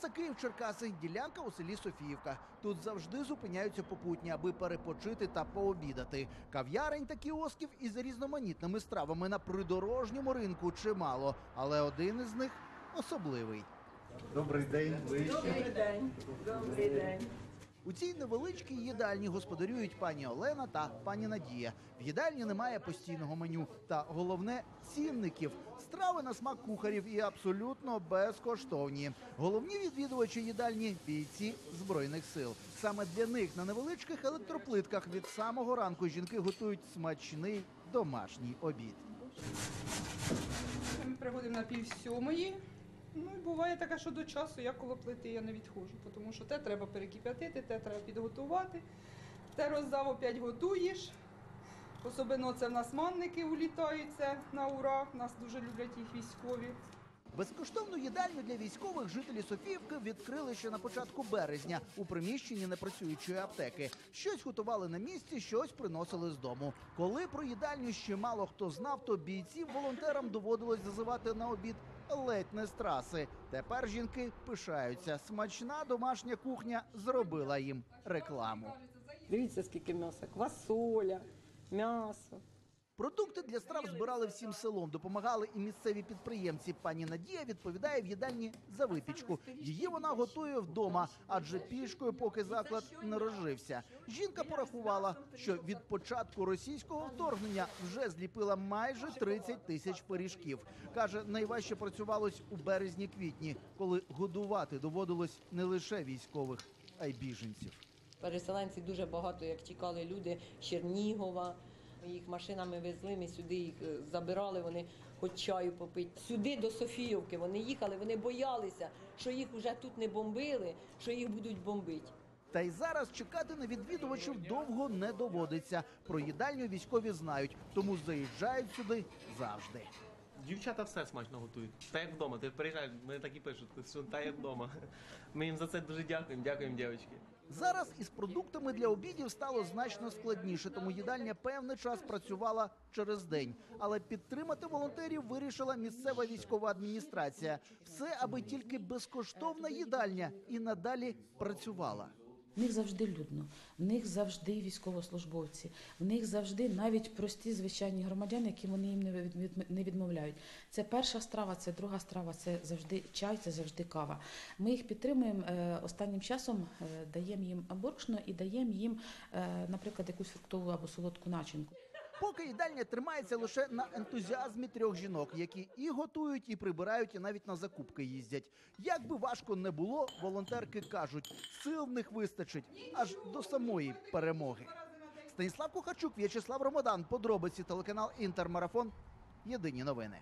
Траса Київ-Черкаси, ділянка у селі Софіївка. Тут завжди зупиняються попутні, аби перепочити та пообідати. Кав'ярень та кіосків із різноманітними стравами на придорожньому ринку чимало, але один із них особливий. Добрий день. Добрий день. Добрий день. У цій невеличкій їдальні господарюють пані Олена та пані Надія. В їдальні немає постійного меню та, головне, цінників. Страви на смак кухарів і абсолютно безкоштовні. Головні відвідувачі їдальні – бійці Збройних сил. Саме для них на невеличких електроплитках від самого ранку жінки готують смачний домашній обід. Ми приходимо на 6:30. Ну, буває таке, що до часу я коло плити я не відходжу, тому що те треба перекип'ятити, те треба підготувати, те роздав опять готуєш. Особливо це в нас манники улітаються на ура, нас дуже люблять їх військові. Безкоштовну їдальню для військових жителі Софіївки відкрили ще на початку березня у приміщенні непрацюючої аптеки. Щось готували на місці, щось приносили з дому. Коли про їдальню ще мало хто знав, то бійців волонтерам доводилось зазивати на обід ледь не з траси. Тепер жінки пишаються. Смачна домашня кухня зробила їм рекламу. Дивіться, скільки м'яса, квасоля, м'ясо. Продукти для страв збирали всім селом, допомагали і місцеві підприємці. Пані Надія відповідає в їдальні за випічку. Її вона готує вдома, адже пішкою поки заклад не розжився. Жінка порахувала, що від початку російського вторгнення вже зліпила майже 30 000 пиріжків. Каже, найважче працювалось у березні-квітні, коли годувати доводилось не лише військових, а й біженців. Переселенці дуже багато, як тікали люди з Чернігова. Ми їх машинами везли, ми сюди їх забирали, вони хоч чаю попити. Сюди, до Софіївки, вони їхали, вони боялися, що їх вже тут не бомбили, що їх будуть бомбити. Та й зараз чекати на відвідувачів довго не доводиться. Про їдальню військові знають, тому заїжджають сюди завжди. Дівчата все смачно готують. Та як вдома, ти приїжджаєш, вони так і пишуть, що та як вдома. Ми їм за це дуже дякуємо, дякуємо, дівчатки. Зараз із продуктами для обідів стало значно складніше, тому їдальня певний час працювала через день. Але підтримати волонтерів вирішила місцева військова адміністрація. Все, аби тільки безкоштовна їдальня і надалі працювала. В них завжди людно, в них завжди військовослужбовці, в них завжди навіть прості звичайні громадяни, які вони їм не відмовляють. Це перша страва, це друга страва, це завжди чай, це завжди кава. Ми їх підтримуємо, останнім часом даємо їм борошно і даємо їм, наприклад, якусь фруктову або солодку начинку. Поки їдальня тримається лише на ентузіазмі трьох жінок, які і готують, і прибирають, і навіть на закупки їздять. Як би важко не було, волонтерки кажуть, сил в них вистачить аж до самої перемоги. Станіслав Кухарчук, В'ячеслав Ромодан. Подробиці, телеканал «Інтермарафон». Єдині новини.